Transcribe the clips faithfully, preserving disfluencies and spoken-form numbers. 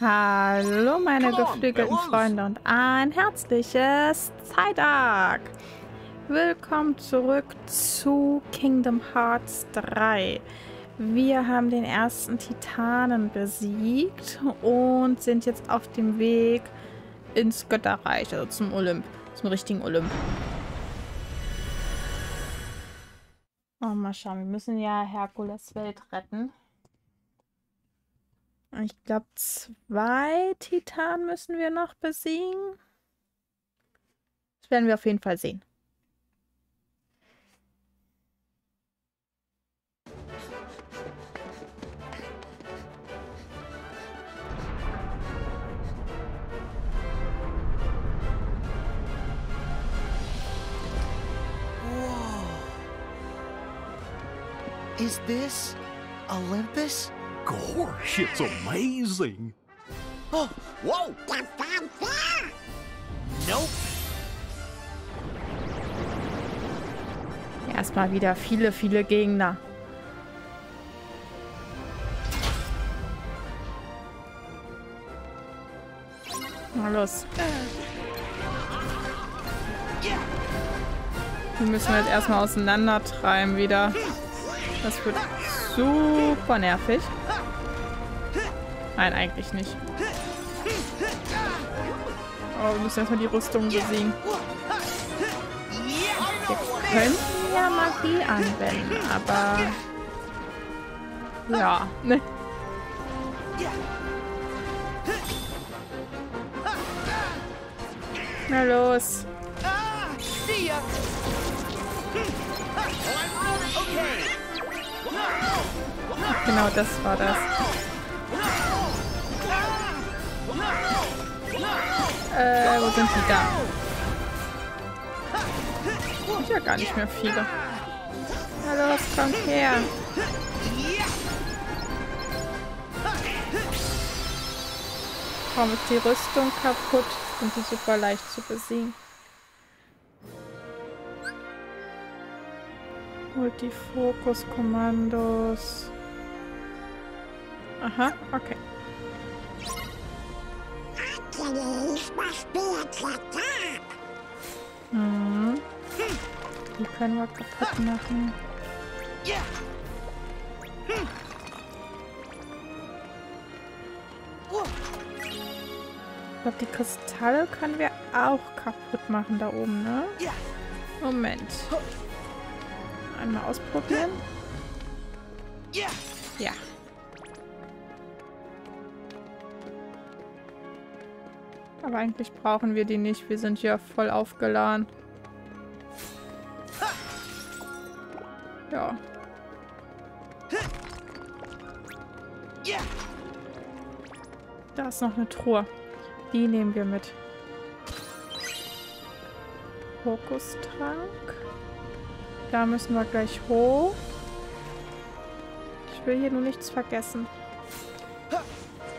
Hallo meine geflügelten Freunde und ein herzliches Zeittag! Willkommen zurück zu Kingdom Hearts drei. Wir haben den ersten Titanen besiegt und sind jetzt auf dem Weg ins Götterreich, also zum Olymp, zum richtigen Olymp. Oh, mal schauen, wir müssen ja Herkules Welt retten. Ich glaube, zwei Titanen müssen wir noch besiegen. Das werden wir auf jeden Fall sehen. Whoa. Is this Olympus? Gosh, it's amazing! Oh, whoa! Nope. Erstmal wieder viele, viele Gegner. Na los. Die müssen wir jetzt erstmal auseinandertreiben wieder. Das wird super nervig. Nein, eigentlich nicht. Oh, wir müssen erstmal die Rüstung besiegen. Wir können ja Magie anwenden, aber... Ja, ne. Na los. Ach, genau das war das. Äh, wo sind die da? Sind ja gar nicht mehr viele. Na los, komm her. Komm, ist die Rüstung kaputt? Sind die super leicht zu besiegen. Holt die Fokuskommandos. Aha, okay. Mhm. Die können wir kaputt machen. Ich glaube, die Kristalle können wir auch kaputt machen da oben, ne? Moment. Einmal ausprobieren. Ja. Aber eigentlich brauchen wir die nicht. Wir sind hier voll aufgeladen. Ja. Da ist noch eine Truhe. Die nehmen wir mit. Fokustrank. Da müssen wir gleich hoch. Ich will hier nur nichts vergessen.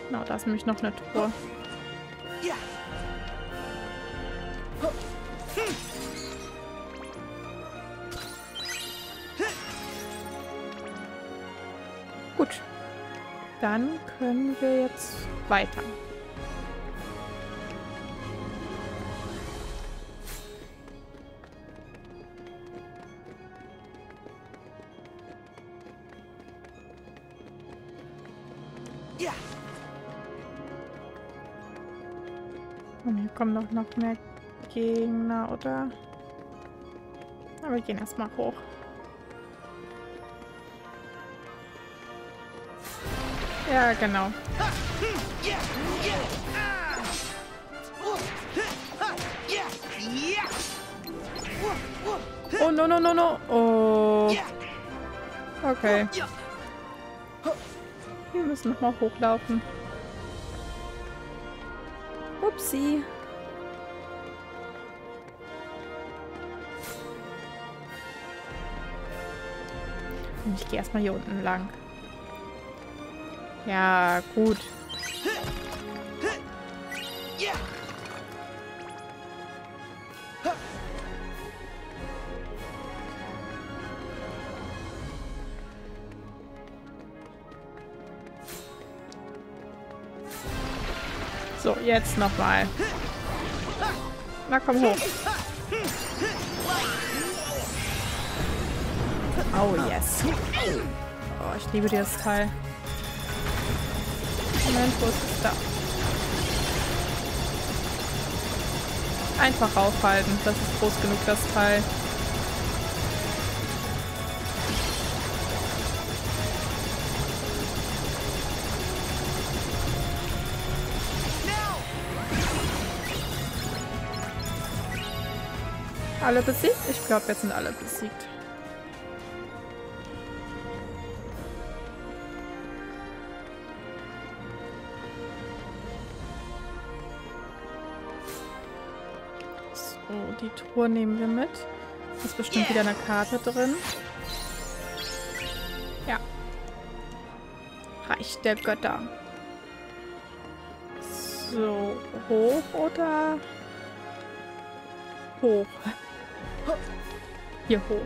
Genau, da ist nämlich noch eine Truhe. Gut. Dann können wir jetzt weiter. Kommen doch noch mehr Gegner, oder? Aber wir gehen erstmal hoch. Ja, genau. Oh, no, no, no, no. Oh. Okay. Wir müssen nochmal hochlaufen. Upsi. Ich gehe erstmal hier unten lang. Ja, gut. So, jetzt nochmal. Na komm hoch. Oh yes. Oh, ich liebe dieses Teil. Moment, wo ist es da? Einfach raufhalten, das ist groß genug, das Teil. Alle besiegt? Ich glaube, jetzt sind alle besiegt. So, die Truhe nehmen wir mit. Ist bestimmt wieder eine Karte drin. Ja. Reich der Götter. So, hoch oder hoch? Hier hoch.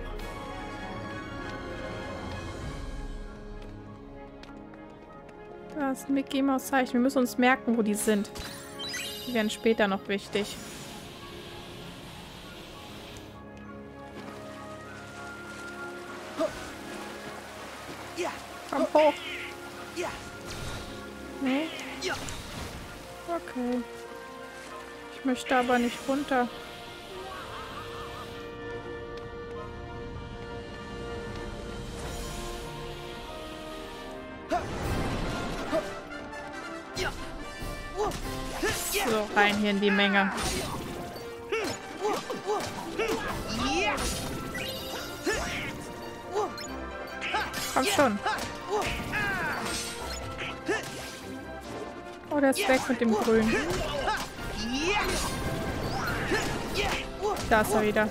Da ist ein Mickey Maus Zeichen. Wir müssen uns merken, wo die sind. Die werden später noch wichtig. Komm hoch. Nee? Okay. Ich möchte aber nicht runter. So, rein hier in die Menge. Komm schon. Oh, der ist weg mit dem Grün. Da ist er wieder.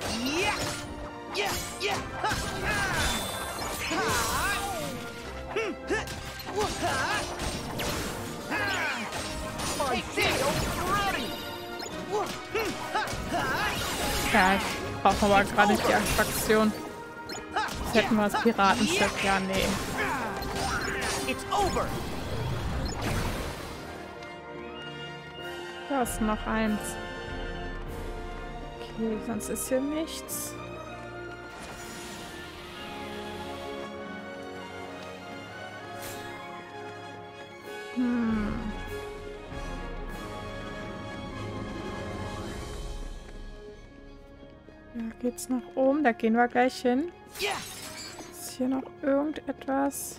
Ja, ich brauche aber gerade nicht die Attraktion. Jetzt hätten wir das Piratenschiff. Ja, nee. Da ist noch eins. Okay, sonst ist hier nichts. Hm. Da geht's nach oben, da gehen wir gleich hin. Ist hier noch irgendetwas?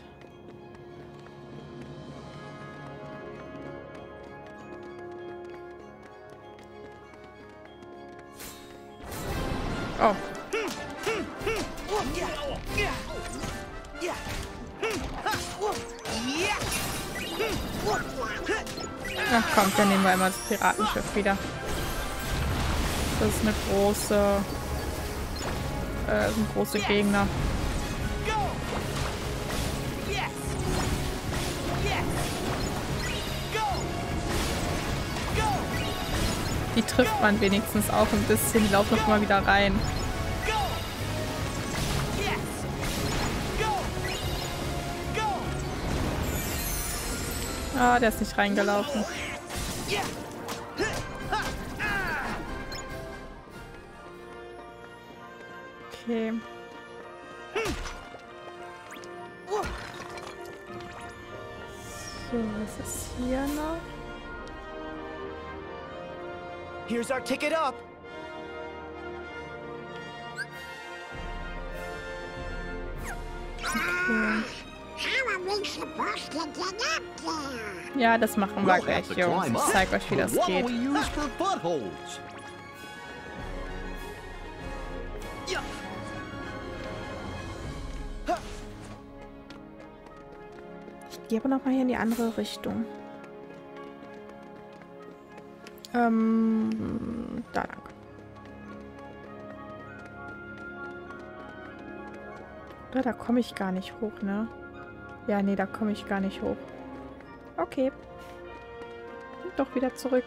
Oh. Ach komm, dann nehmen wir immer das Piratenschiff wieder. Das ist eine große... Äh, sind große Gegner. Die trifft man wenigstens auch ein bisschen. Die laufen noch mal wieder rein. Ah, der ist nicht reingelaufen. Okay. So, was ist hier noch? Here's our ticket up. Okay. Ja, das machen wir gleich, Jungs. Ich zeig euch, wie das geht. Ich gehe aber nochmal hier in die andere Richtung. Ähm, da lang. Da, da komme ich gar nicht hoch, ne? Ja, nee, da komme ich gar nicht hoch. Okay. Und doch wieder zurück.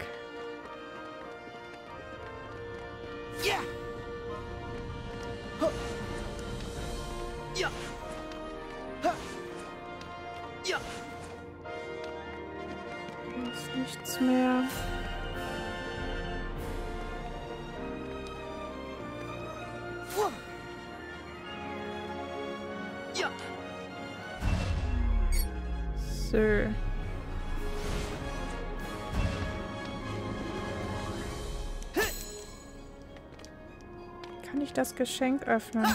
ist nichts mehr. So. Kann ich das Geschenk öffnen?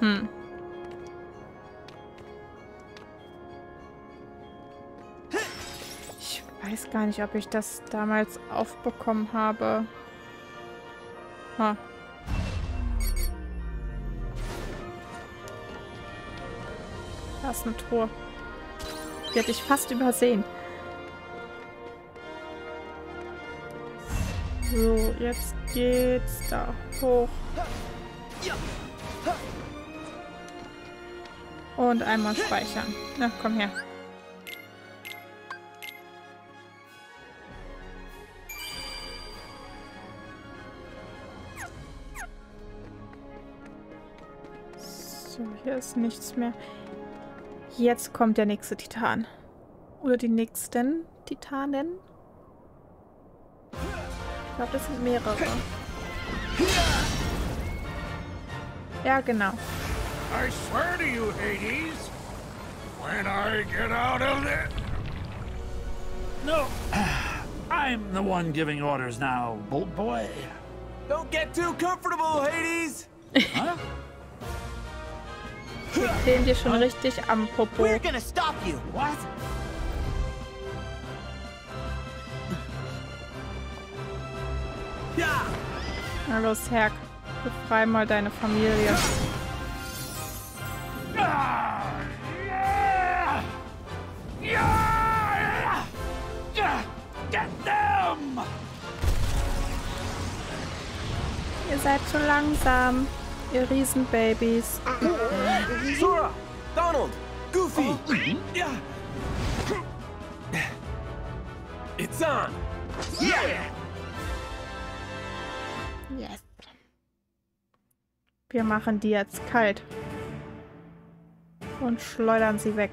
Hm. Ich weiß gar nicht, ob ich das damals aufbekommen habe. Ha. Da ist eine Truhe. Die hätte ich fast übersehen. So, jetzt geht's da hoch. Und einmal speichern. Na, komm her. So, hier ist nichts mehr. Jetzt kommt der nächste Titan. Oder die nächsten Titanen. Ich glaube, das sind mehrere. Ja, genau. I swear to you, Hades, when I get out of there. No, I'm the one giving orders now, bold boy. Don't get too comfortable, Hades. Huh? Wir kleben dir schon richtig am Popo. We're gonna stop you. What? Ja. Na los, Herk. Befrei mal deine Familie. Get them! Ihr seid zu langsam. Ihr Riesenbabys. Sora! Donald! Goofy! Yeah. It's on! Yeah. Yes. Wir machen die jetzt kalt. Und schleudern sie weg.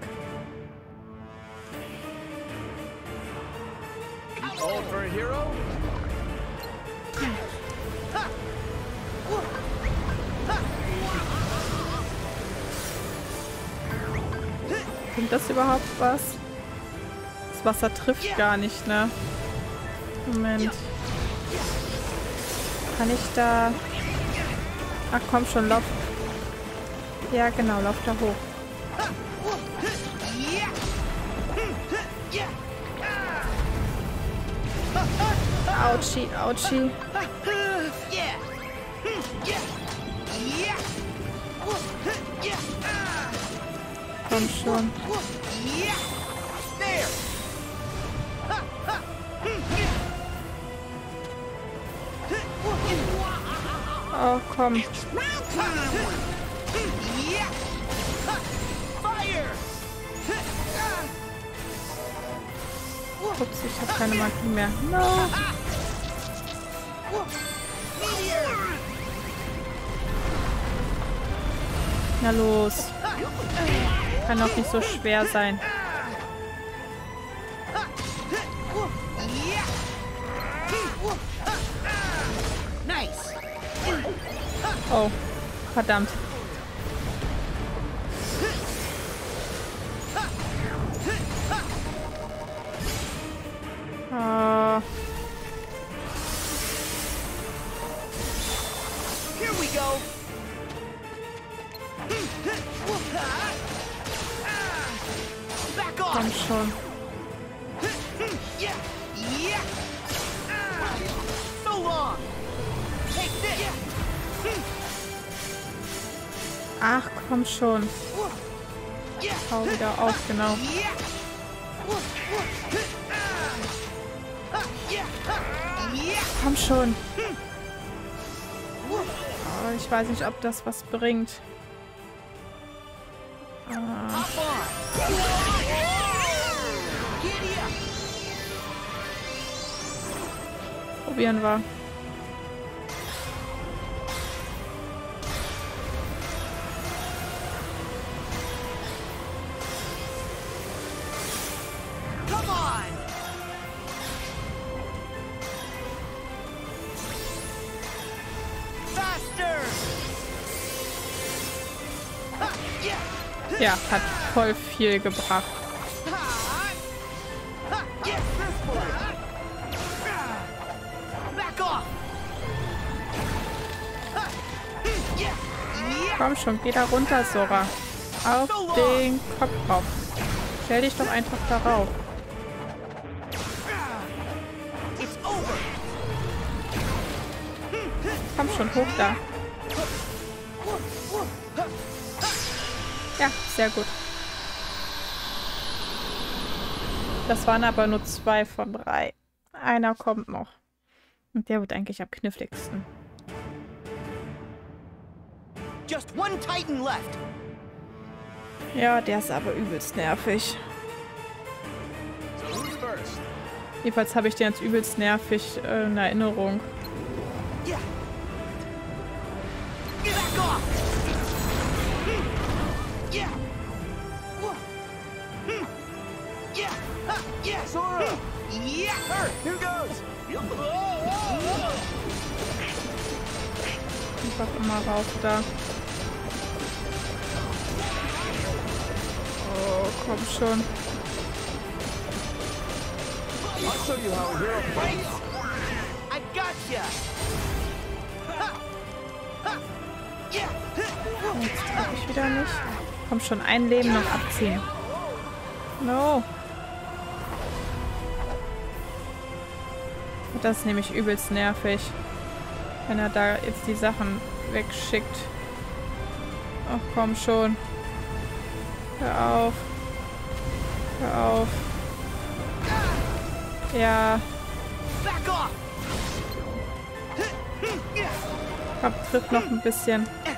All for a hero? Bringt das überhaupt was? Das Wasser trifft gar nicht, ne? Moment. Kann ich da... Ach komm schon, lauf. Ja genau, lauf da hoch. Autschi, Autschi. Komm schon. Oh, komm. Ups, ich habe keine Magie mehr. No. Na los. Kann doch nicht so schwer sein. Oh, verdammt. Uh. Here we go. Komm schon. Ach, komm schon. Hau wieder auf, genau. Komm schon. Oh, ich weiß nicht, ob das was bringt. Ah. Probieren wir. Ja, hat voll viel gebracht. Komm schon wieder runter, Sora. Auf den Kopf rauf. Stell dich doch einfach darauf. Komm schon, hoch da. Ja, sehr gut. Das waren aber nur zwei von drei. Einer kommt noch. Und der wird eigentlich am kniffligsten. Just one Titan left. Ja, der ist aber übelst nervig. Jedenfalls habe ich den als übelst nervig äh, in Erinnerung. Yeah. Einfach immer rauf da. Oh, komm schon. Jetzt hab ich wieder nicht. Komm schon, ein Leben noch abziehen. No. Das ist nämlich übelst nervig, wenn er da jetzt die Sachen wegschickt. Ach komm schon. Hör auf. Hör auf. Ja. Komm, tritt noch ein bisschen. Äh.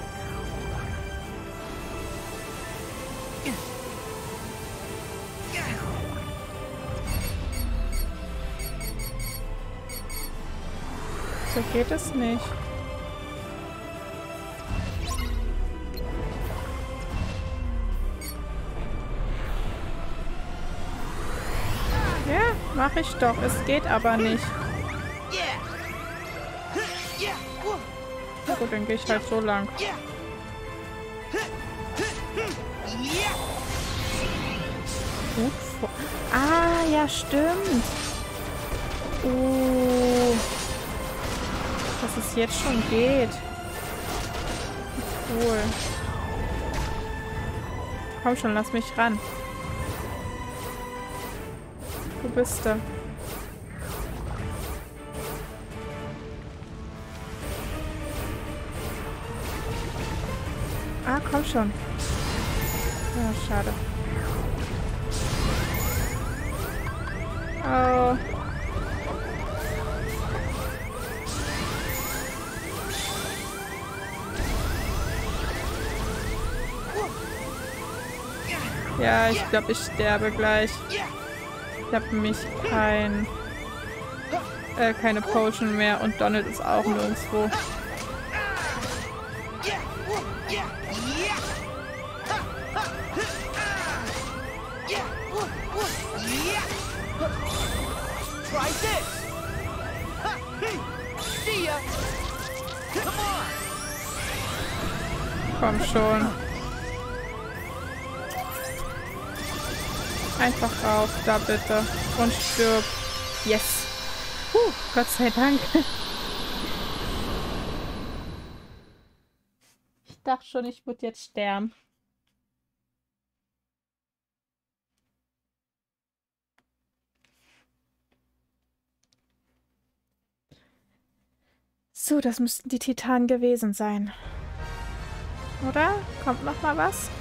So geht es nicht. Ja, mach ich doch. Es geht aber nicht. Gut, dann gehe ich halt so lang. Gut. Ah, ja, stimmt. Oh. Dass es jetzt schon geht. Cool. Komm schon, lass mich ran. Wo bist du? Ah, komm schon. Ja, schade. Oh. Ja, ich glaube, ich sterbe gleich. Ich habe mich kein, äh, keine Potion mehr und Donald ist auch nirgendwo. Komm schon. Einfach rauf, da bitte. Und stirb. Yes. Puh, Gott sei Dank. Ich dachte schon, ich würde jetzt sterben. So, das müssten die Titanen gewesen sein. Oder? Kommt noch mal was?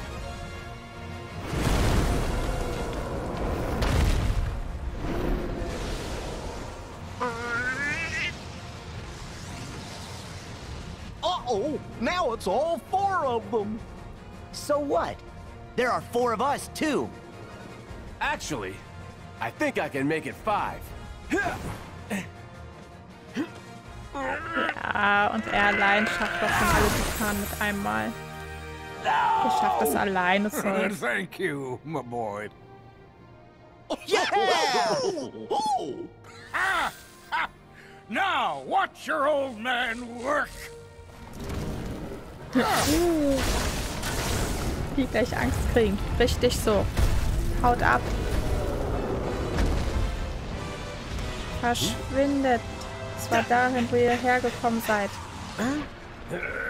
Uh-oh! Now it's all four of them! So what? There are four of us, too! Actually, I think I can make it five. Ja, und er allein schafft das schon alle Titanen mit einmal. Er schafft das alleine so. Thank you, my boy. Yeah! Ah, ah. Now, watch your old man work! Die gleich Angst kriegen. Richtig so. Haut ab. Verschwindet. Das war dahin, wo ihr hergekommen seid. Wait, yes!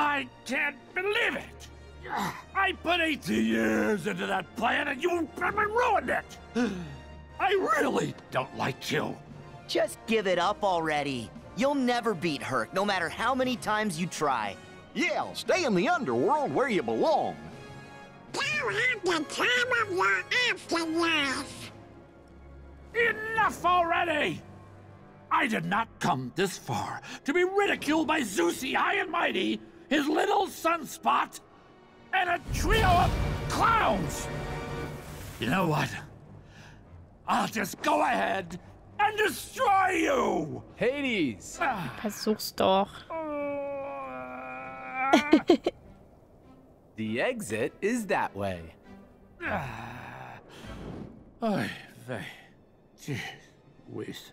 I can't believe it! I put eighty years into that plan and you ruined it! I really don't like you. Just give it up already. You'll never beat Herc, no matter how many times you try. Yeah, stay in the underworld where you belong. You had the time of your afterlife. Enough already! I did not come this far to be ridiculed by Zeusy High and Mighty, his little sunspot, and a trio of clowns! You know what? I'll just go ahead and destroy you! Hades! Versuch's doch. The exit is that way. Oy vey. Jeez whiz.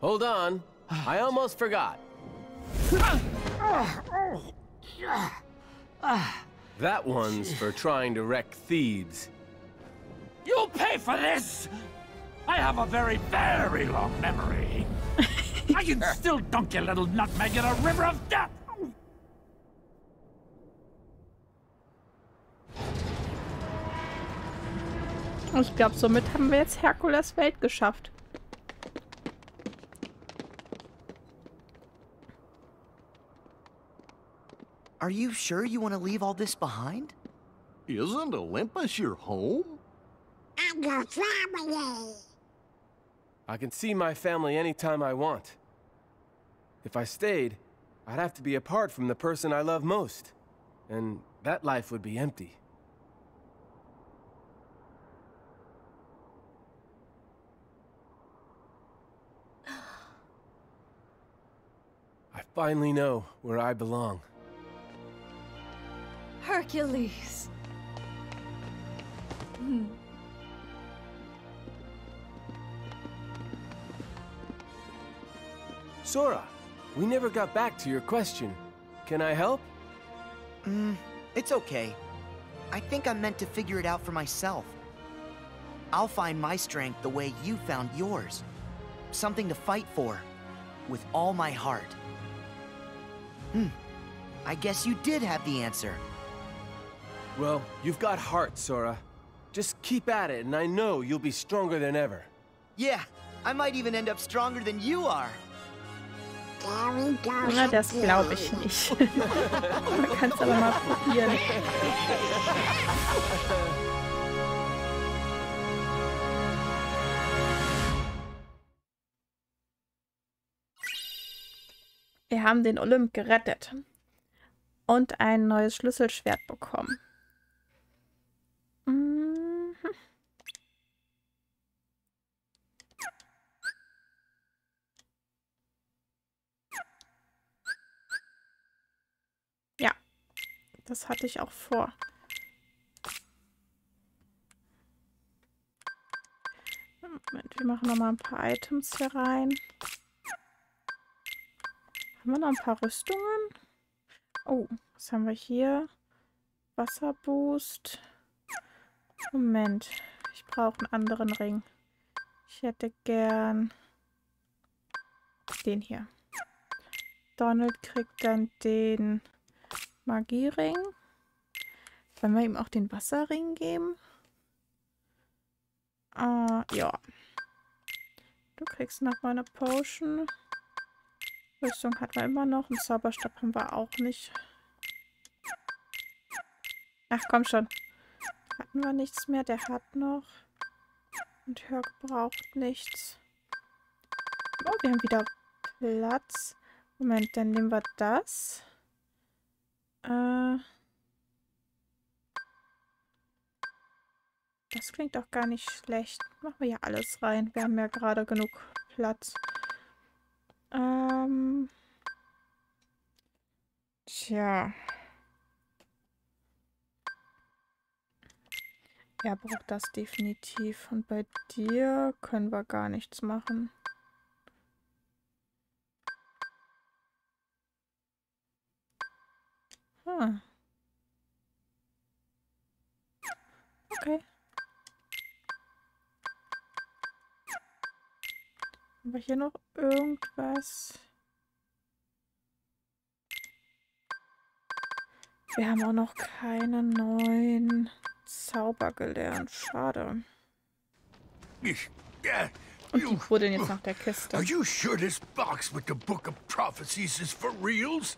Hold on. I almost forgot. That one's for trying to wreck Thebes. You'll pay for this! I have a very, very long memory. I can still dunk your little nutmeg in a river of death! Ich glaube, somit haben wir jetzt Herkules Welt geschafft. Are you sure you want to leave all this behind? Isn't Olympus your home? I'm your family. I can see my family anytime I want. If I stayed, I'd have to be apart from the person I love most, and that life would be empty. I finally know where I belong. Hercules. Hmm. Sora, we never got back to your question. Can I help? Mm, it's okay. I think I'm meant to figure it out for myself. I'll find my strength the way you found yours. Something to fight for, with all my heart. Hmm. I guess you did have the answer. Well, you've got heart, Sora. Just keep at it, and I know you'll be stronger than ever. Yeah, I might even end up stronger than you are. Na, das glaube ich nicht. Man kann's aber mal probieren. Wir haben den Olymp gerettet und ein neues Schlüsselschwert bekommen. Ja, das hatte ich auch vor. Moment, wir machen noch mal ein paar Items hier rein. Haben wir noch ein paar Rüstungen? Oh, was haben wir hier? Wasserboost. Moment, ich brauche einen anderen Ring. Ich hätte gern den hier. Donald kriegt dann den Magiering. Wollen wir ihm auch den Wasserring geben? Uh, ja. Du kriegst nochmal eine Potion. Rüstung hatten wir immer noch. Einen Zauberstab haben wir auch nicht. Ach, komm schon. Hatten wir nichts mehr. Der hat noch. Und Herc braucht nichts. Oh, wir haben wieder Platz. Moment, dann nehmen wir das. Äh... Das klingt auch gar nicht schlecht. Machen wir ja alles rein. Wir haben ja gerade genug Platz. Ähm. Tja. Er braucht das definitiv. Und bei dir können wir gar nichts machen. Hm. Okay. Haben wir hier noch irgendwas? Wir haben auch noch keine neuen Zauber gelernt. Schade. Und die buddeln jetzt nach der Kiste. Are you sure this box with the book of prophecies is for reals?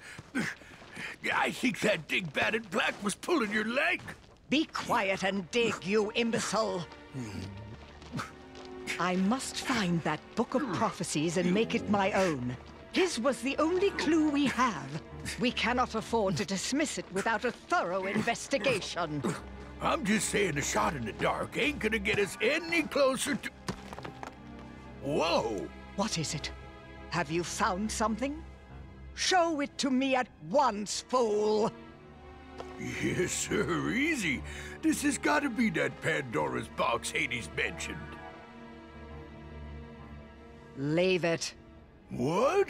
I think that dingbat in black was pulling your leg. Be quiet and dig, you imbecile. I must find that book of prophecies and make it my own. His was the only clue we have. We cannot afford to dismiss it without a thorough investigation. I'm just saying a shot in the dark ain't gonna get us any closer to... Whoa! What is it? Have you found something? Show it to me at once, fool! Yes, sir, easy. This has got to be that Pandora's box Hades mentioned. Leave it. What?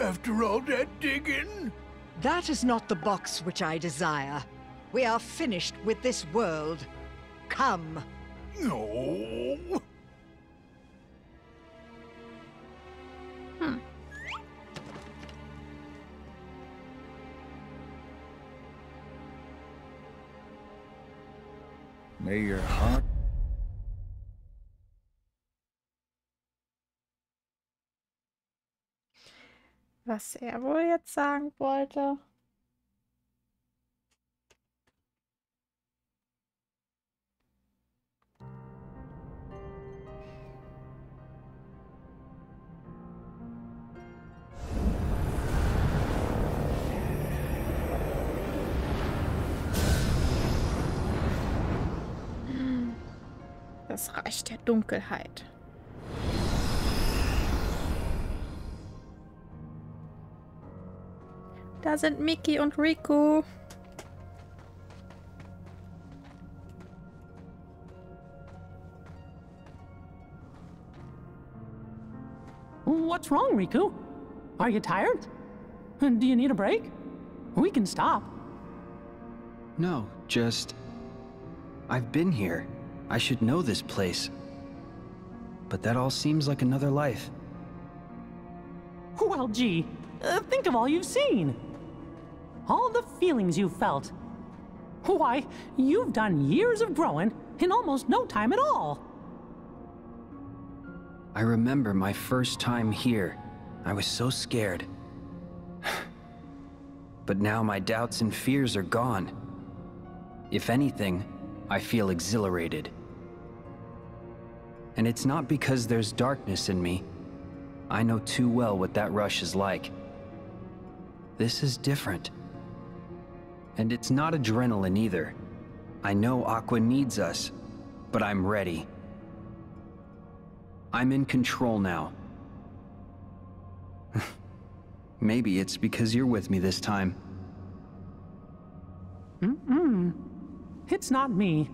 After all that digging? That is not the box which I desire. We are finished with this world. Come. No. Hmm. May your heart. Was er wohl jetzt sagen wollte. Das Reich der Dunkelheit. Da sind Mickey und Riku. What's wrong, Riku? Are you tired? Do you need a break? We can stop. No, just... I've been here. I should know this place. But that all seems like another life. Well, gee. Uh, think of all you've seen. All the feelings you felt. Why, you've done years of growing in almost no time at all. I remember my first time here. I was so scared. But now my doubts and fears are gone. If anything, I feel exhilarated. And it's not because there's darkness in me. I know too well what that rush is like. This is different. And it's not adrenaline either. I know Aqua needs us, but I'm ready. I'm in control now. Maybe it's because you're with me this time. Mm-mm. It's not me.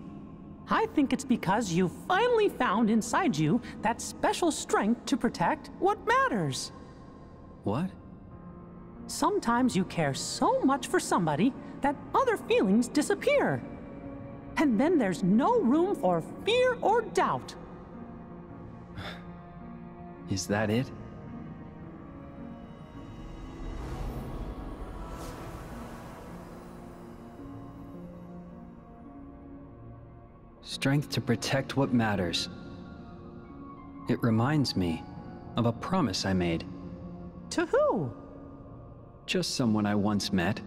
I think it's because you finally found inside you that special strength to protect what matters. What? Sometimes you care so much for somebody that other feelings disappear. And then there's no room for fear or doubt. Is that it? Strength to protect what matters. It reminds me of a promise I made. To who? Just someone I once met.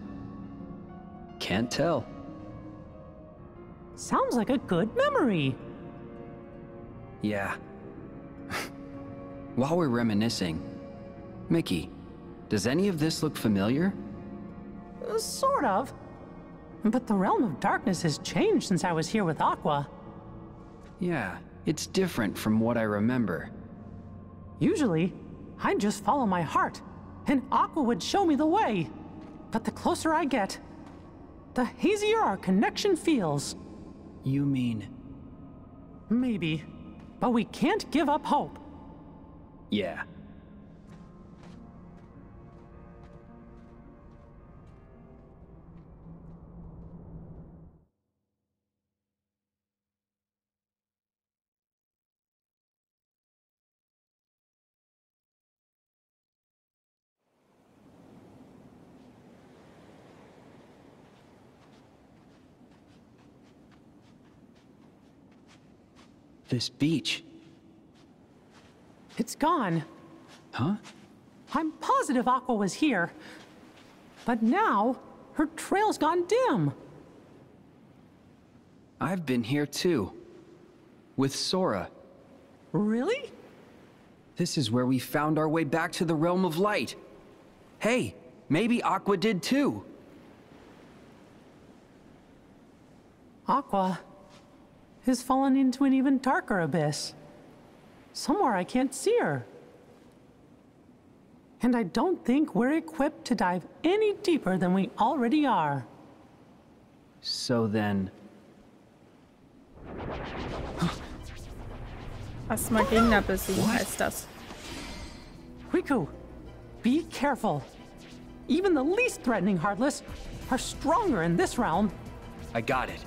Can't tell. Sounds like a good memory. Yeah. While we're reminiscing, Mickey, does any of this look familiar? Uh, sort of. But the realm of darkness has changed since I was here with Aqua. Yeah, it's different from what I remember. Usually, I'd just follow my heart, and Aqua would show me the way. But the closer I get, the hazier our connection feels. You mean? Maybe, but we can't give up hope. Yeah. This beach. It's gone. Huh? I'm positive Aqua was here. But now, her trail's gone dim. I've been here too. With Sora. Really? This is where we found our way back to the realm of light. Hey, maybe Aqua did too. Aqua has fallen into an even darker abyss. Somewhere I can't see her. And I don't think we're equipped to dive any deeper than we already are. So then... Was mag in der Besiegen heißt das? Riku, be careful. Even the least threatening Heartless are stronger in this realm. I got it.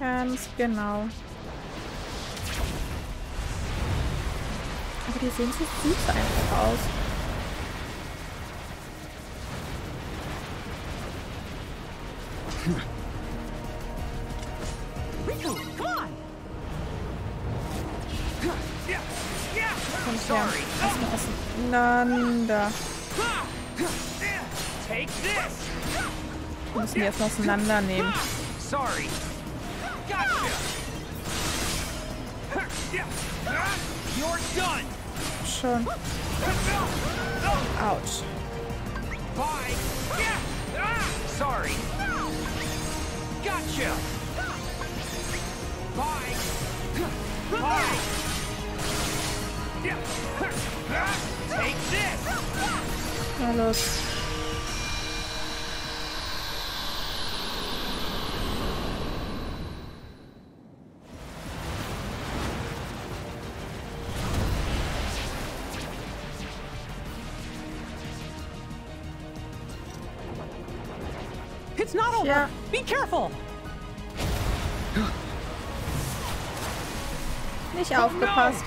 Ganz genau. Aber die sehen so süß einfach aus. Riku, come on! Yeah, yeah. Komm her, lass mal auseinander. Take this. Wir müssen die erst auseinandernehmen. Sorry. Gotcha. You're done. Schon. Ouch. Bye. Sorry. Gotcha. Bye. Bye. Take this. Na los. It's not over. Yeah. Be careful. Nicht aufgepasst.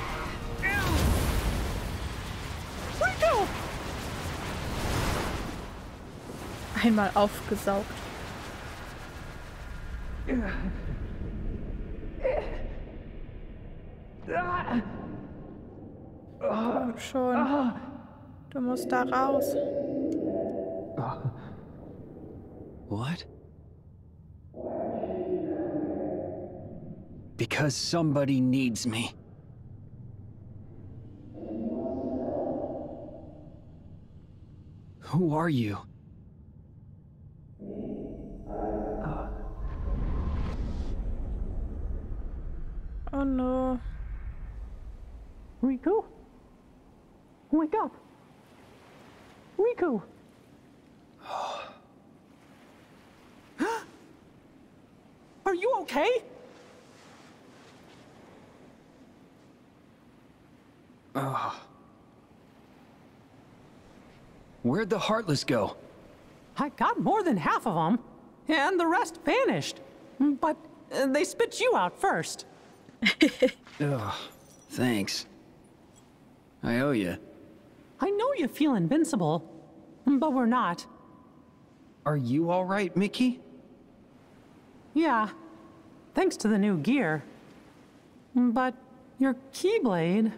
No. Einmal aufgesaugt. Komm schon. Du musst da raus. What? Because somebody needs me. Who are you? Uh. Oh no. Riku? Wake up! Riku! Are you okay? Oh. Where'd the Heartless go? I got more than half of them, and the rest vanished. But uh, they spit you out first. Ugh, thanks. I owe you. I know you feel invincible, but we're not. Are you all right, Mickey? Yeah, thanks to the new gear. But your Keyblade...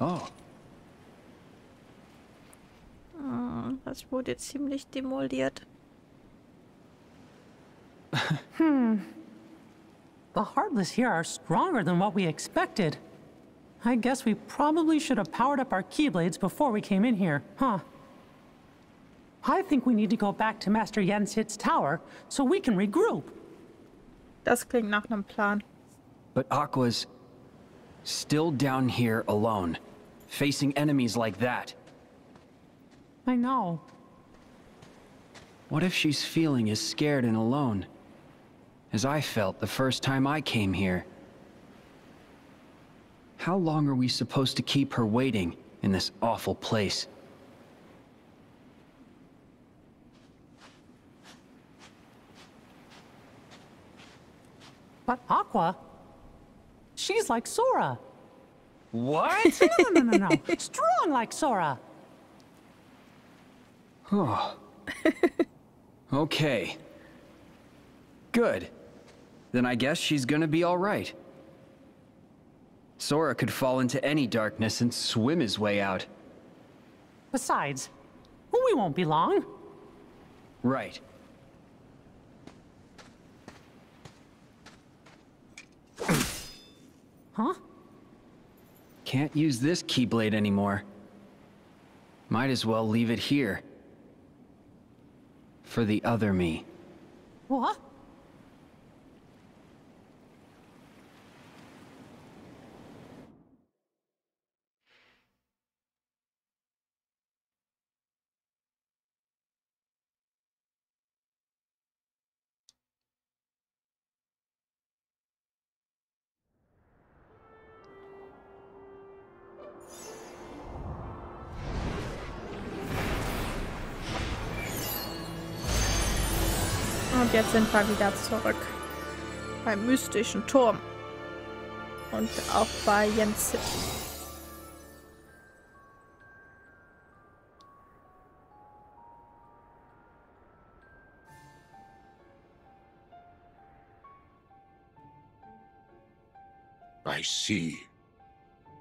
Oh. Oh, das wurde ziemlich demoliert. Hmm. The Heartless here are stronger than what we expected. I guess we probably should have powered up our Keyblades before we came in here, huh? I think we need to go back to Master Yen Sid's tower so we can regroup. Das klingt nach einem Plan. But Aqua's still down here alone, facing enemies like that. I know. What if she's feeling as scared and alone as I felt the first time I came here? How long are we supposed to keep her waiting in this awful place? But Aqua, she's like Sora. What? No, no, no, no, no. Strong like Sora. Oh. Okay. Good. Then I guess she's gonna be all right. Sora could fall into any darkness and swim his way out. Besides, we won't be long. Right. Huh? Can't use this Keyblade anymore. Might as well leave it here. For the other me. What? Und jetzt sind wir wieder zurück beim mystischen Turm und auch bei Yen Sid. I see.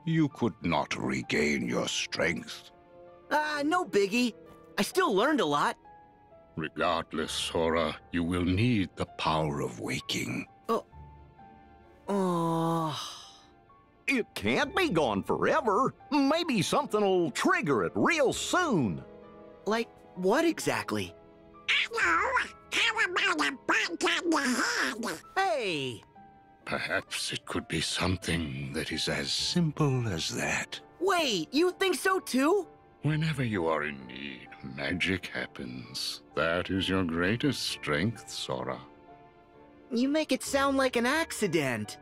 You could not regain your strength. Ah, uh, no biggie. I still learned a lot. Regardless, Sora, you will need the power of waking. Oh. Oh. It can't be gone forever. Maybe something'll trigger it real soon. Like what exactly? Hello. How about a butt on the head? Hey. Perhaps it could be something that is as simple as that. Wait, you think so too? Whenever you are in need, magic happens. That is your greatest strength, Sora. You make it sound like an accident.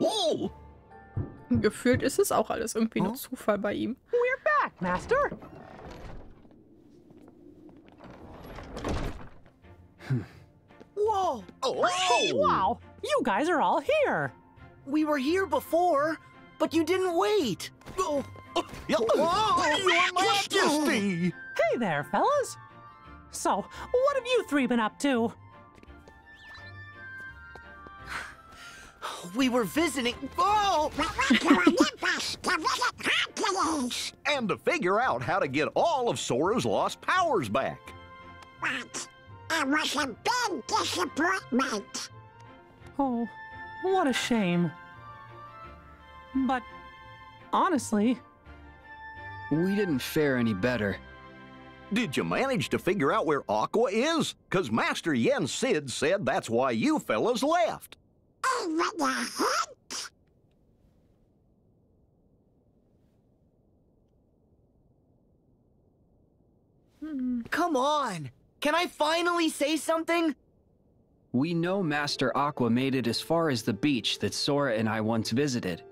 Whoa! Gefühlt ist es auch alles irgendwie nur Zufall bei ihm. We're back, Master. Whoa! Oh. Hey, wow! You guys are all here. We were here before, but you didn't wait. Oh. Whoa, hey there, fellas. So, what have you three been up to? We were visiting. Oh! And to figure out how to get all of Sora's lost powers back. What? It was a big disappointment. Oh, what a shame. But honestly, we didn't fare any better. Did you manage to figure out where Aqua is? Because Master Yen Sid said that's why you fellas left. Oh, what the heck? Hmm. Come on! Can I finally say something? We know Master Aqua made it as far as the beach that Sora and I once visited.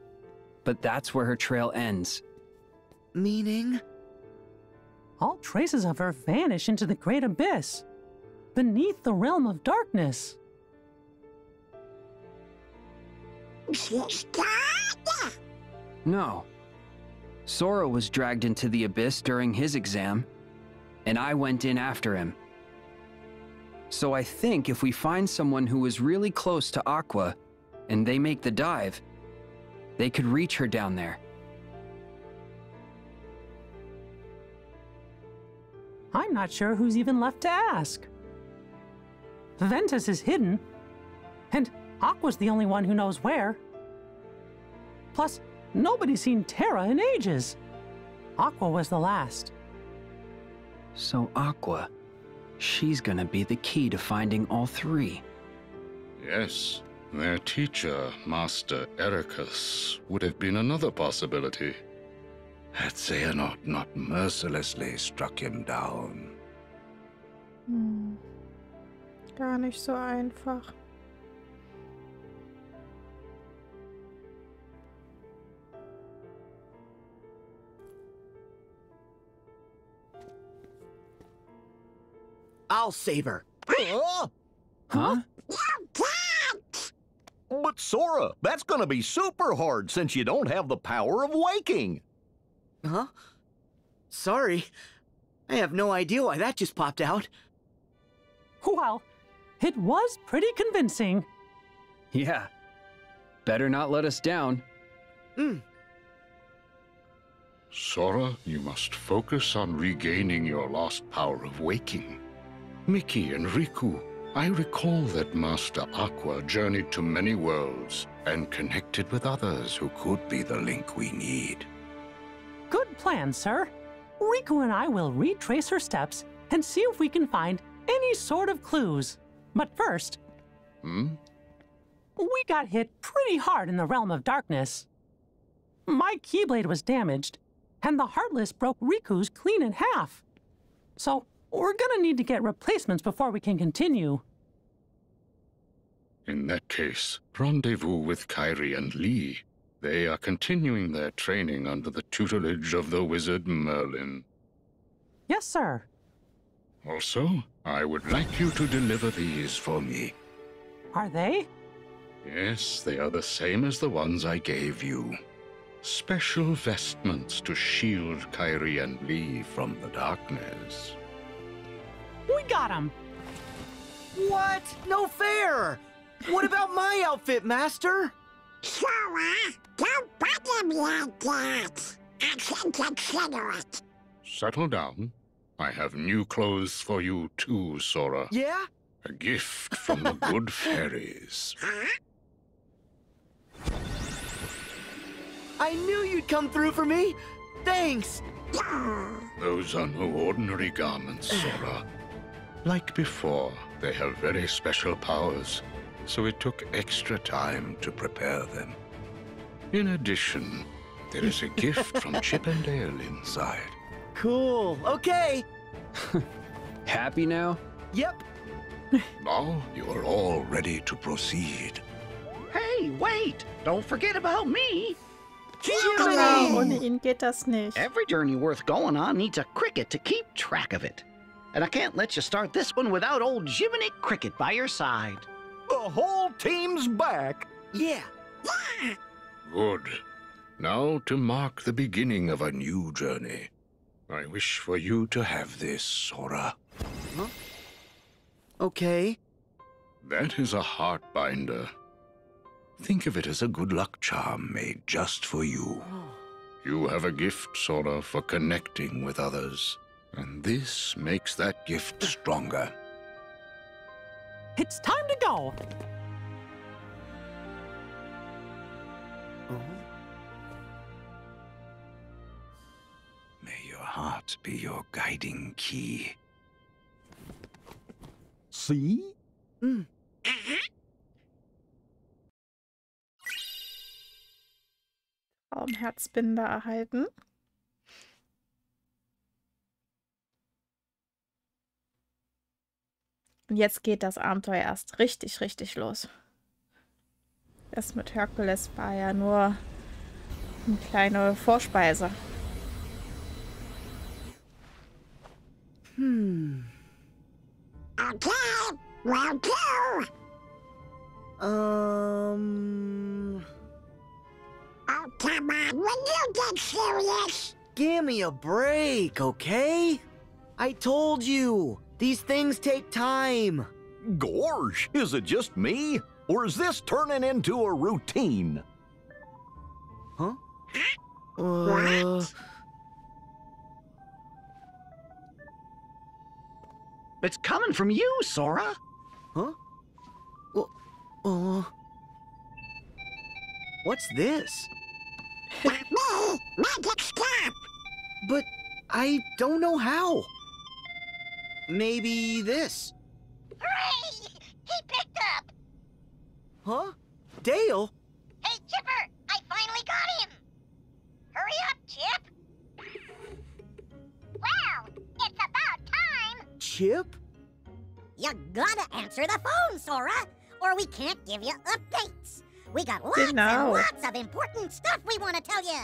But that's where her trail ends. Meaning? all traces of her vanish into the great abyss, beneath the realm of darkness. She's gone? No. Sora was dragged into the abyss during his exam, and I went in after him. So I think if we find someone who is really close to Aqua, and they make the dive, they could reach her down there. I'm not sure who's even left to ask. Ventus is hidden, and Aqua's the only one who knows where. Plus, nobody's seen Terra in ages. Aqua was the last. So Aqua, she's gonna be the key to finding all three. Yes, their teacher, Master Eraqus, would have been another possibility. Had Xehanort not mercilessly struck him down. Hm. Gar nicht so einfach. I'll save her. Huh? Huh? But Sora, that's gonna be super hard since you don't have the power of waking. Huh? Sorry. I have no idea why that just popped out. Well, it was pretty convincing. Yeah. Better not let us down. Hmm. Sora, you must focus on regaining your lost power of waking. Mickey and Riku, I recall that Master Aqua journeyed to many worlds and connected with others who could be the link we need. Good plan, sir. Riku and I will retrace her steps and see if we can find any sort of clues. But first... Hmm? We got hit pretty hard in the realm of darkness. My Keyblade was damaged, and the Heartless broke Riku's clean in half. So... we're gonna need to get replacements before we can continue. In that case, rendezvous with Kairi and Lee. They are continuing their training under the tutelage of the wizard Merlin. Yes, sir. Also, I would like you to deliver these for me. Are they? Yes, they are the same as the ones I gave you. Special vestments to shield Kairi and Lee from the darkness. We got him! What? No fair! What about my outfit, Master? Sora, don't bother me like that. I can consider it. Settle down. I have new clothes for you too, Sora. Yeah? A gift from the good fairies. Huh? I knew you'd come through for me! Thanks! Those are no ordinary garments, Sora. Like before, they have very special powers, so it took extra time to prepare them. In addition, there is a gift from Chippendale inside. Cool, okay! Happy now? Yep. Now you are all ready to proceed. Hey, wait! Don't forget about me! Genau, ohne ihn geht das nicht. Every journey worth going on needs a cricket to keep track of it. And I can't let you start this one without old Jiminy Cricket by your side. The whole team's back. Yeah. Good. Now to mark the beginning of a new journey. I wish for you to have this, Sora. Huh? Okay. That is a heart binder. Think of it as a good luck charm made just for you. Oh. You have a gift, Sora, for connecting with others. And this makes that gift stronger. It's time to go! Oh. May your heart be your guiding key. See? Mm. Uh-huh. Herzbinder erhalten. Und jetzt geht das Abenteuer erst richtig, richtig los. Das mit Herkules war ja nur eine kleine Vorspeise. Hmm. Okay, well, go. Um. Oh, come on, when you get serious. Give me a break, okay? I told you, these things take time. Gorge, is it just me? Or is this turning into a routine? Huh? Huh? Uh... What? It's coming from you, Sora. Huh? Well, uh... What's this? Not me! Magic stop! But I don't know how. Maybe this. Hooray! He picked up! Huh? Dale? Hey, Chipper! I finally got him! Hurry up, Chip! Wow! It's about time! Chip? You gotta answer the phone, Sora! Or we can't give you updates! We got lots and lots of important stuff we want to tell you.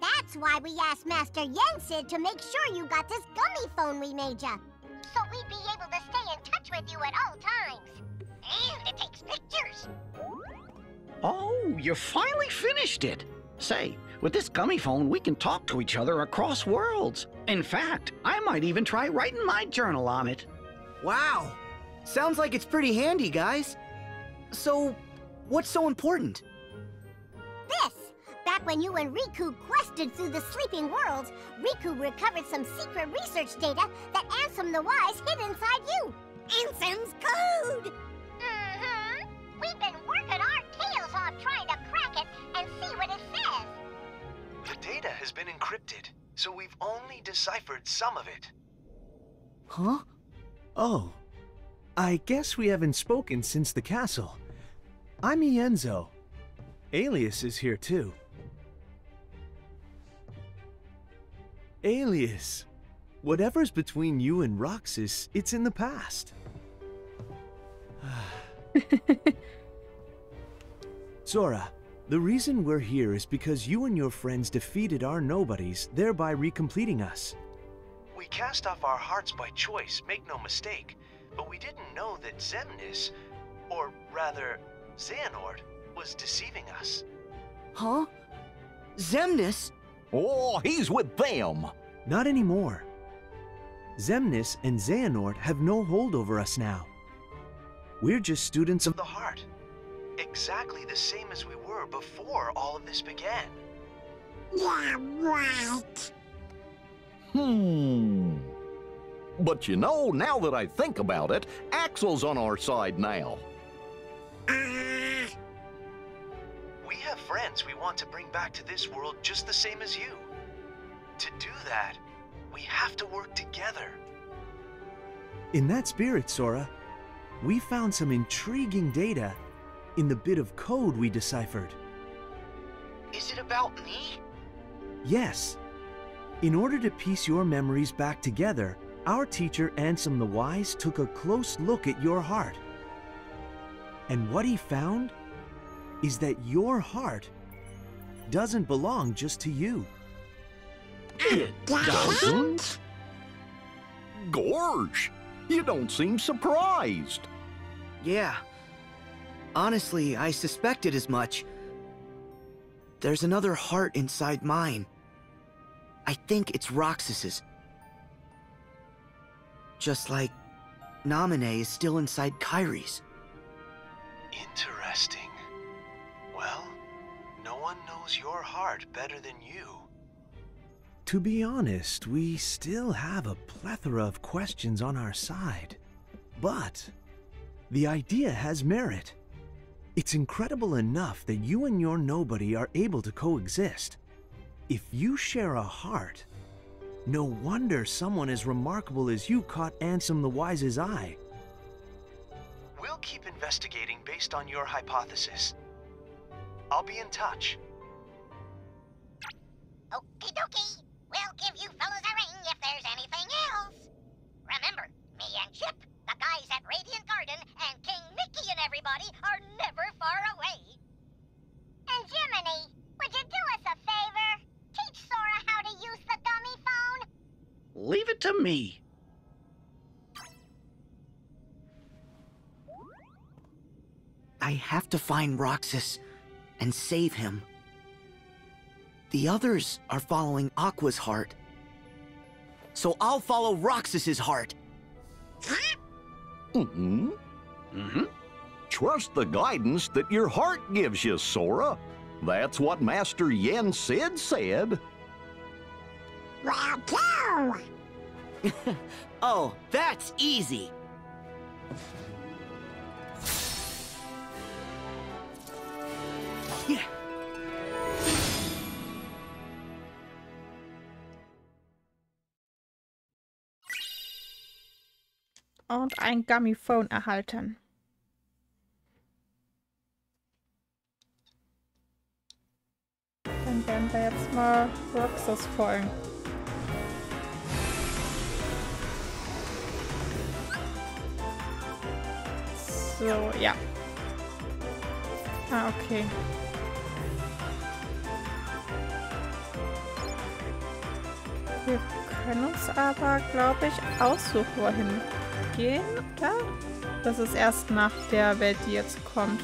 That's why we asked Master Yen Sid to make sure you got this gummy phone we made you. So we'd be able to stay in touch with you at all times. And it takes pictures. Oh, you finally finished it. Say, with this gummy phone, we can talk to each other across worlds. In fact, I might even try writing my journal on it. Wow. Sounds like it's pretty handy, guys. So... what's so important? This! Back when you and Riku quested through the sleeping worlds, Riku recovered some secret research data that Ansem the Wise hid inside you! Ansem's code! Mm-hmm! We've been working our tails off trying to crack it and see what it says! The data has been encrypted, so we've only deciphered some of it. Huh? Oh. I guess we haven't spoken since the castle. I'm Ienzo. Alias is here too. Alias, whatever's between you and Roxas, it's in the past. Sora, the reason we're here is because you and your friends defeated our nobodies, thereby recompleting us. We cast off our hearts by choice, make no mistake, but we didn't know that Xemnas, or rather, Xehanort was deceiving us. Huh? Xemnas? Oh, he's with them! Not anymore. Xemnas and Xehanort have no hold over us now. We're just students of the heart. Exactly the same as we were before all of this began. Yeah, right. Hmm. But you know, now that I think about it, Axel's on our side now. We have friends we want to bring back to this world just the same as you. To do that, we have to work together. In that spirit, Sora, we found some intriguing data in the bit of code we deciphered. Is it about me? Yes. In order to piece your memories back together, our teacher Ansem the Wise took a close look at your heart. And what he found is that your heart doesn't belong just to you. It doesn't? Gorge, you don't seem surprised. Yeah. Honestly, I suspected as much. There's another heart inside mine. I think it's Roxas's. Just like Namine is still inside Kairi's. Interesting. Well, no one knows your heart better than you. To be honest, we still have a plethora of questions on our side. But the idea has merit. It's incredible enough that you and your nobody are able to coexist. If you share a heart, no wonder someone as remarkable as you caught Ansem the Wise's eye. We'll keep investigating based on your hypothesis. I'll be in touch. Okie dokie. We'll give you fellas a ring if there's anything else. Remember, me and Chip, the guys at Radiant Garden, and King Mickey and everybody are never far away. And Jiminy, would you do us a favor? Teach Sora how to use the dummy phone? Leave it to me. I have to find Roxas and save him. The others are following Aqua's heart. So I'll follow Roxas's heart. Mm-hmm. Mm-hmm. Trust the guidance that your heart gives you, Sora. That's what Master Yen Sid said. Wow! Oh, that's easy. Yeah. Und ein Gummiphone erhalten. Dann werden wir jetzt mal Roxas folgen. So, ja. Ah, okay. Wir können uns aber, glaube ich, aussuchen, wohin gehen, oder? Das ist erst nach der Welt, die jetzt kommt.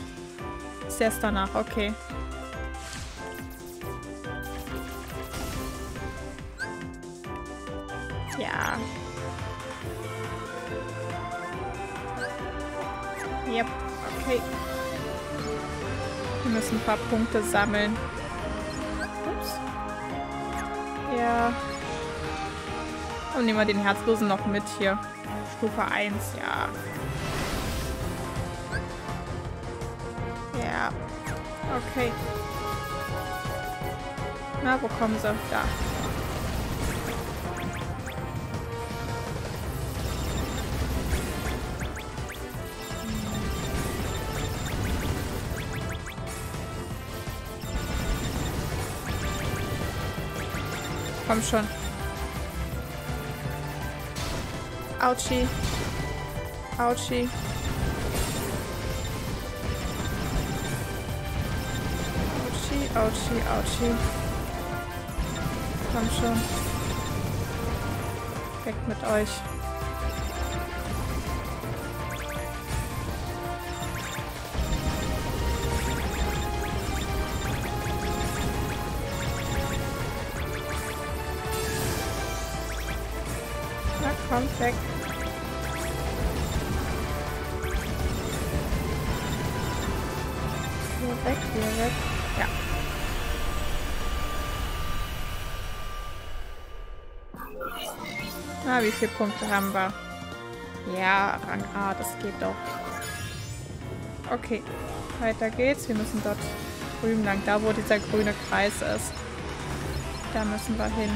Ist erst danach, okay. Ja. Yep, okay. Wir müssen ein paar Punkte sammeln. Ups. Ja. Und nehmen wir den Herzlosen noch mit hier. Stufe eins, ja. Ja. Okay. Na, wo kommen sie? Da. Komm schon. Autschi. Autschi. Autschi, Autschi, Autschi. Komm schon. Weg mit euch. Na, kommt weg. Weg, hier, weg. Ja. Ah, wie viele Punkte haben wir? Ja, Rang A, das geht doch. Okay, weiter geht's. Wir müssen dort drüben lang, da wo dieser grüne Kreis ist. Da müssen wir hin.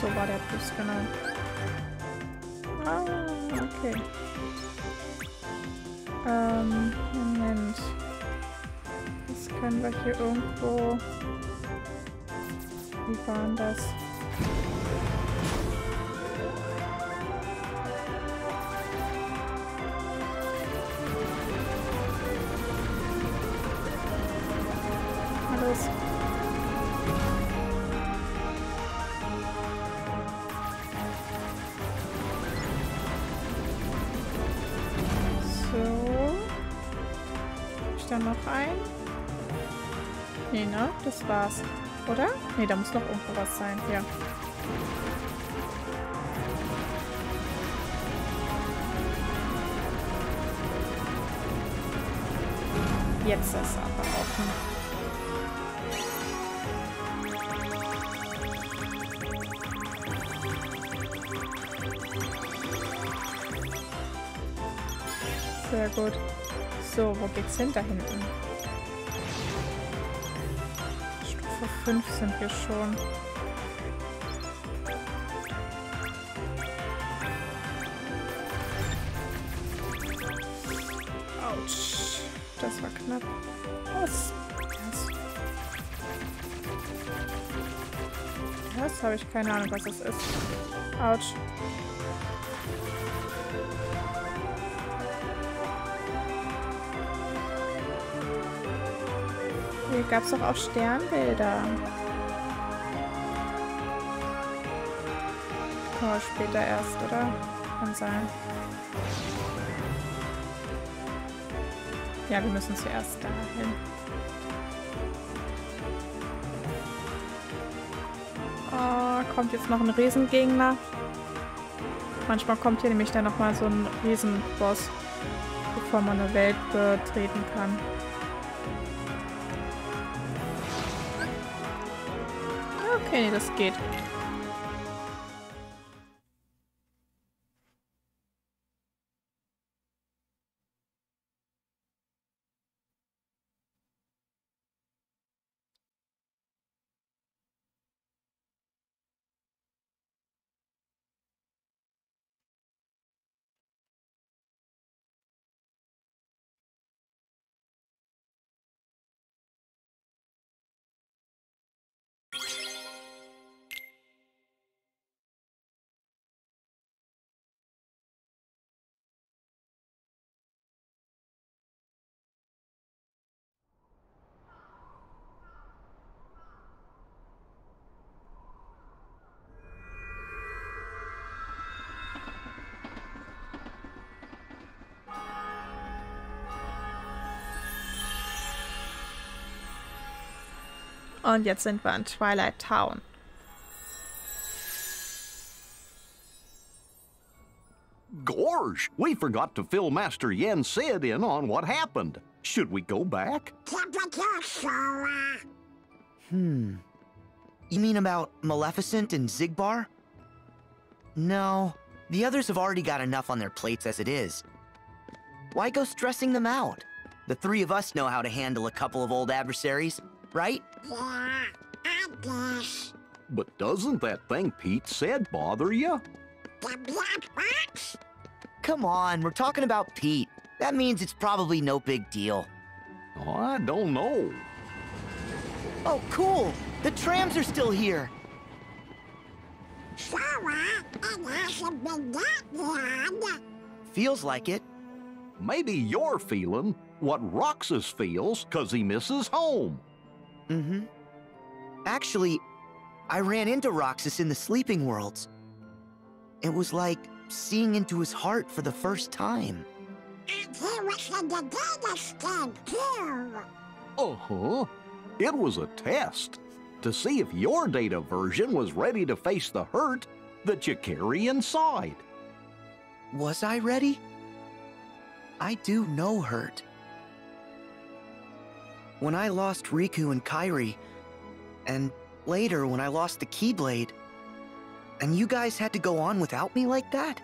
So war der Bus, genau. Ah, okay. Ähm, Moment. Das können wir hier irgendwo... Wie war denn das? Alles. Noch ein? Nee, ne? Das war's. Oder? Nee, da muss noch irgendwo was sein. Ja. Jetzt ist es aber offen. Sehr gut. So, wo geht's hin da hinten? Stufe fünf sind wir schon. Autsch. Das war knapp. Was? Das, das habe ich keine Ahnung, was das ist. Autsch. Hier gab es doch auch Sternbilder. Oh, später erst, oder? Kann sein. Ja, wir müssen zuerst dahin. Oh, kommt jetzt noch ein Riesengegner. Manchmal kommt hier nämlich dann nochmal so ein Riesenboss, bevor man eine Welt betreten kann. Okay, das geht. Und jetzt sind wir in Twilight Town. Gorge, we forgot to fill Master Yen Sid in on what happened. Should we go back? Hmm. You mean about Maleficent and Zigbar? No, the others have already got enough on their plates as it is. Why go stressing them out? The three of us know how to handle a couple of old adversaries. Right? Yeah, I guess. But doesn't that thing Pete said bother you? The black box? Come on, we're talking about Pete. That means it's probably no big deal. Oh, I don't know. Oh, cool. The trams are still here. So, uh, I should be that bad. Feels like it. Maybe you're feeling what Roxas feels because he misses home. Mm-hmm. Actually, I ran into Roxas in the Sleeping Worlds. It was like seeing into his heart for the first time. And he was in the data scan, too. Uh-huh. It was a test to see if your data version was ready to face the hurt that you carry inside. Was I ready? I do know hurt. When I lost Riku and Kairi, and later when I lost the Keyblade, and you guys had to go on without me like that?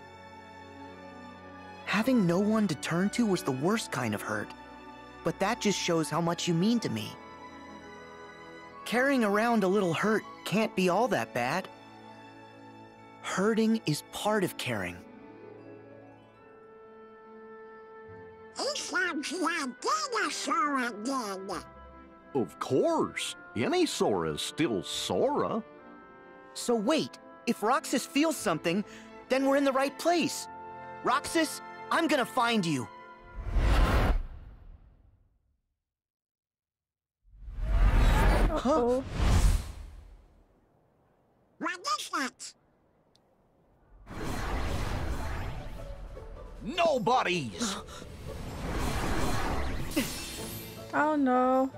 Having no one to turn to was the worst kind of hurt, but that just shows how much you mean to me. Carrying around a little hurt can't be all that bad. Hurting is part of caring. Of course, any Sora is still Sora. So wait, if Roxas feels something, then we're in the right place. Roxas, I'm gonna find you. Uh-oh. Huh? What is that? Nobody's. Oh no.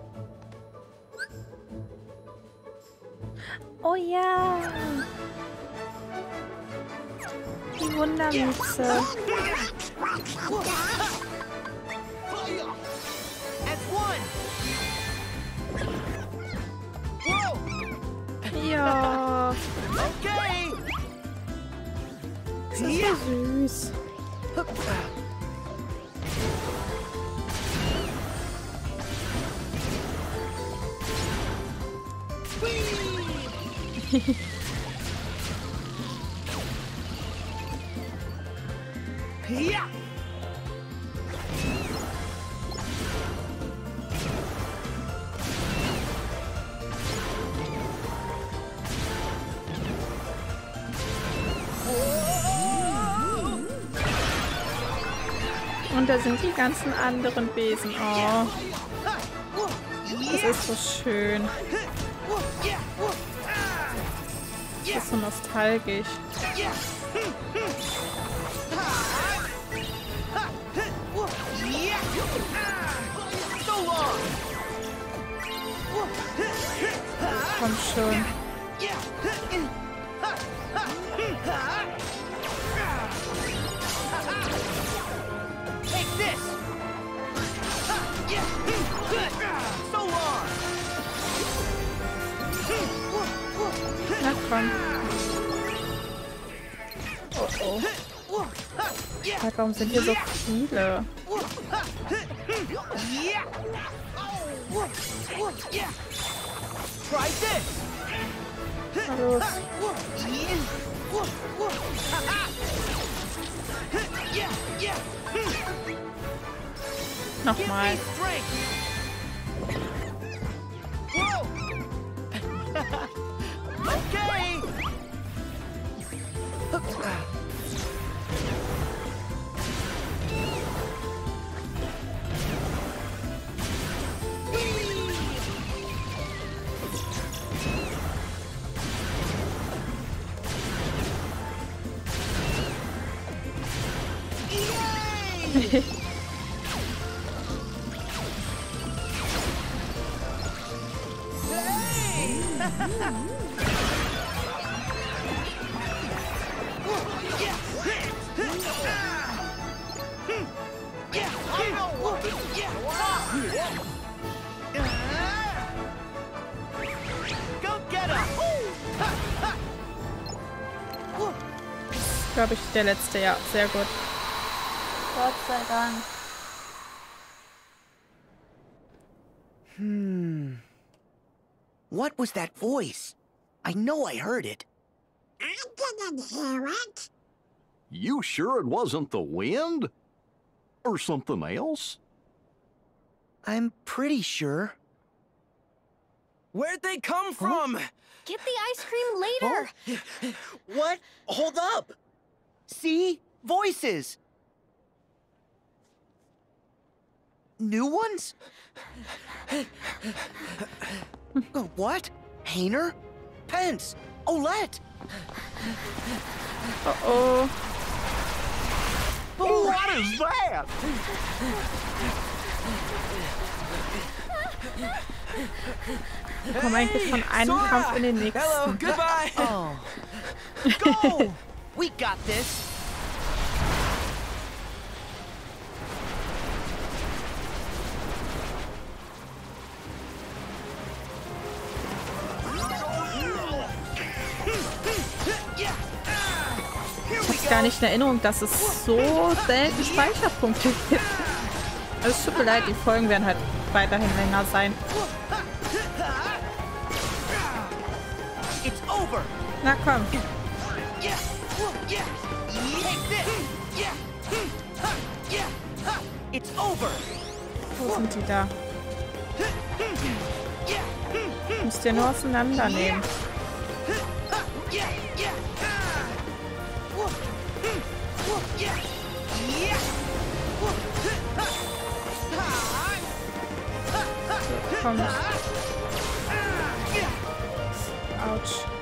Oh ja. Die Wundermütze. Ja. Okay. Das ist ja süß. Yeah. Und da sind die ganzen anderen Besen. Oh. Das ist so schön. Das ist so nostalgisch. Komm schon. Na komm. Oh oh. Warum sind hier so viele? Hallo. Nochmal. Okay. Glaube ich, der letzte, ja. Sehr gut. Gott sei Dank. Hmm. What was that voice? I know I heard it. I didn't hear it. You sure it wasn't the wind? Or something else? I'm pretty sure. Where'd they come from? Huh? Get the ice cream later. Oh. What? Hold up. See? Voices. New ones? What? Hainer? Pence? Olette? Uh-oh. What is that? Wir kommen eigentlich von einem Kampf in den nächsten. Hello, goodbye. Oh. Go! We got this. Ich hab's gar nicht in Erinnerung, dass es so selten Speicherpunkte gibt. Also es tut mir leid, die Folgen werden halt weiterhin länger sein. Na komm. Wo sind die da? Müsst ihr nur auseinandernehmen. So, komm. Autsch.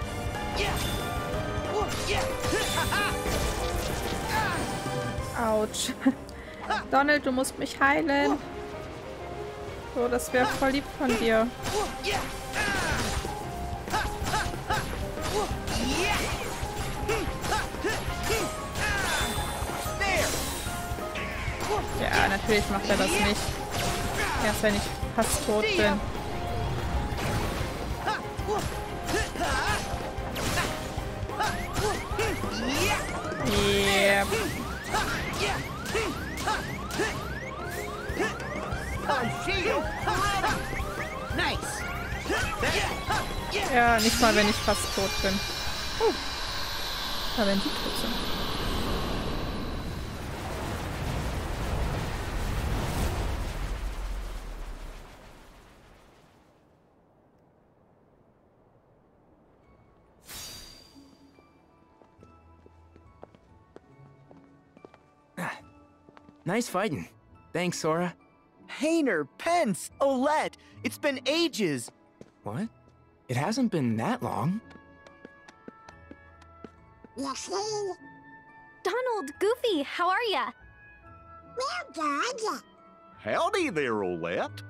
Autsch. Donald, du musst mich heilen. So, das wäre voll lieb von dir. Ja, natürlich macht er das nicht. Erst wenn ich fast tot bin. Yep. Ja, nicht mal, wenn ich fast tot bin. Uh. Aber wenn die tot sind. Nice fighting. Thanks, Sora. Hainer, Pence, Olette, It's been ages! What? It hasn't been that long. Yes, hey. Donald, Goofy, how are ya? We're good. Howdy there, Olette.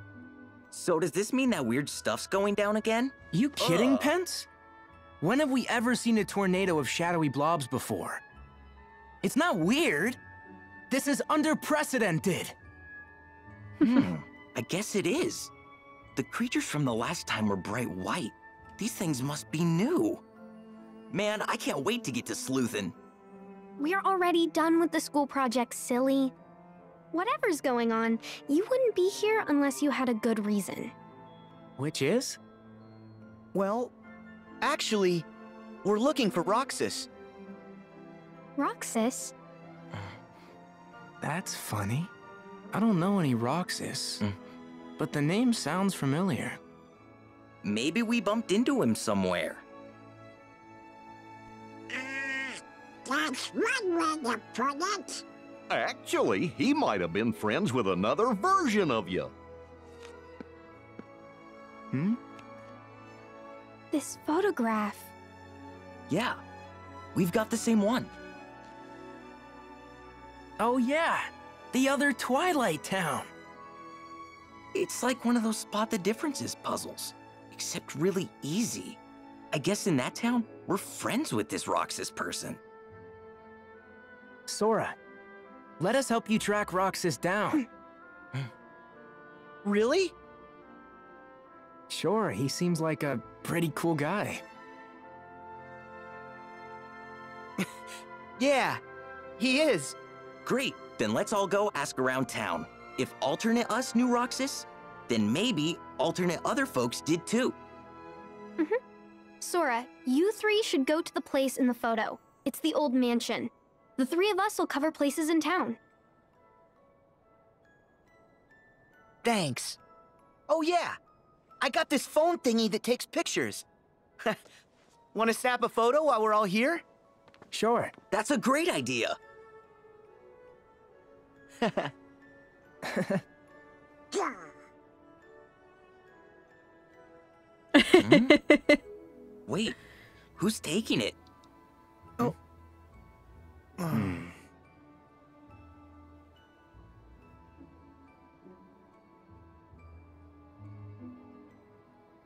So does this mean that weird stuff's going down again? You kidding, uh. Pence? When have we ever seen a tornado of shadowy blobs before? It's not weird. This is unprecedented. Hmm, I guess it is. The creatures from the last time were bright white. These things must be new. Man, I can't wait to get to sleuthin'. We're already done with the school project, silly. Whatever's going on, you wouldn't be here unless you had a good reason. Which is? Well, actually, we're looking for Roxas. Roxas? That's funny. I don't know any Roxas, mm. but the name sounds familiar. Maybe we bumped into him somewhere. Uh, that's one way to put it. Actually, he might have been friends with another version of you. Hmm? This photograph. Yeah, we've got the same one. Oh yeah, the other Twilight Town. It's like one of those spot the differences puzzles, except really easy. I guess in that town, we're friends with this Roxas person. Sora, let us help you track Roxas down. Really? Sure, he seems like a pretty cool guy. Yeah, he is. Great, then let's all go ask around town. If alternate us knew Roxas, then maybe alternate other folks did too. Mm-hmm. Sora, you three should go to the place in the photo. It's the old mansion. The three of us will cover places in town. Thanks. Oh yeah, I got this phone thingy that takes pictures. Want to snap a photo while we're all here? Sure. That's a great idea. Hmm? Wait, who's taking it? Oh. Hmm. Uh,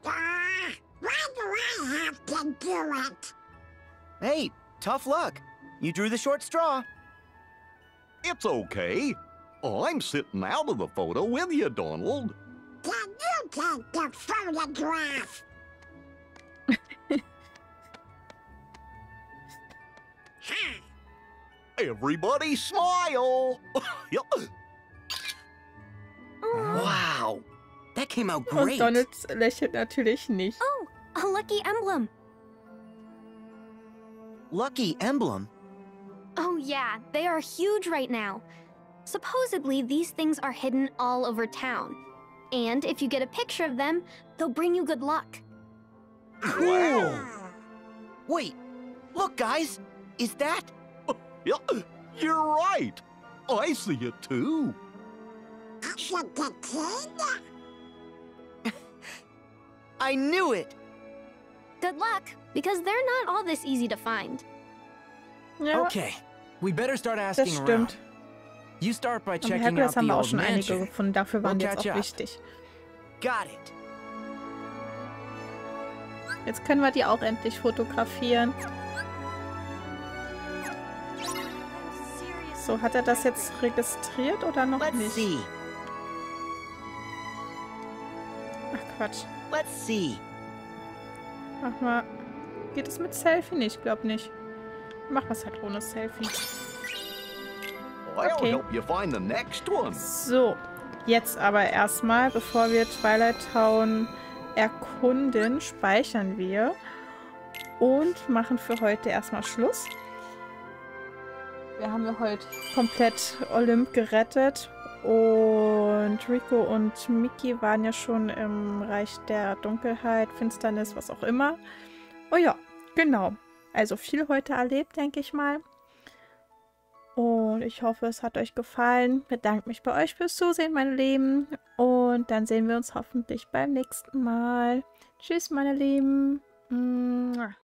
why do I have to do it? Hey, tough luck. You drew the short straw. It's okay. Oh, I'm sitting out of the photo with you, Donald. Can you take the photograph? Everybody smile! Wow! That came out great! Und Donald lächelt natürlich nicht. Oh, a lucky emblem! Lucky emblem? Oh yeah, they are huge right now. Supposedly, these things are hidden all over town. And if you get a picture of them, they'll bring you good luck. Wow! Wait, look guys! Is that... Yeah, you're right! I see it too! I knew it! Good luck, because they're not all this easy to find. Yeah. Okay, we better start asking das stimmt. Around. You start by checking out the haben wir auch schon einige gefunden. Dafür waren die jetzt auch wichtig. Got it. Jetzt können wir die auch endlich fotografieren. So, hat er das jetzt registriert oder noch Let's nicht? See. Ach Quatsch. Let's see. Mach mal. Geht es mit Selfie nicht? Ich glaub nicht. Mach was halt ohne Selfie. Okay. So, jetzt aber erstmal, bevor wir Twilight Town erkunden, speichern wir und machen für heute erstmal Schluss. Wir haben wir heute komplett Olymp gerettet und Riku und Mickey waren ja schon im Reich der Dunkelheit, Finsternis, was auch immer. Oh ja, genau. Also viel heute erlebt, denke ich mal. Und ich hoffe, es hat euch gefallen. Ich bedanke mich bei euch fürs Zusehen, meine Lieben. Und dann sehen wir uns hoffentlich beim nächsten Mal. Tschüss, meine Lieben.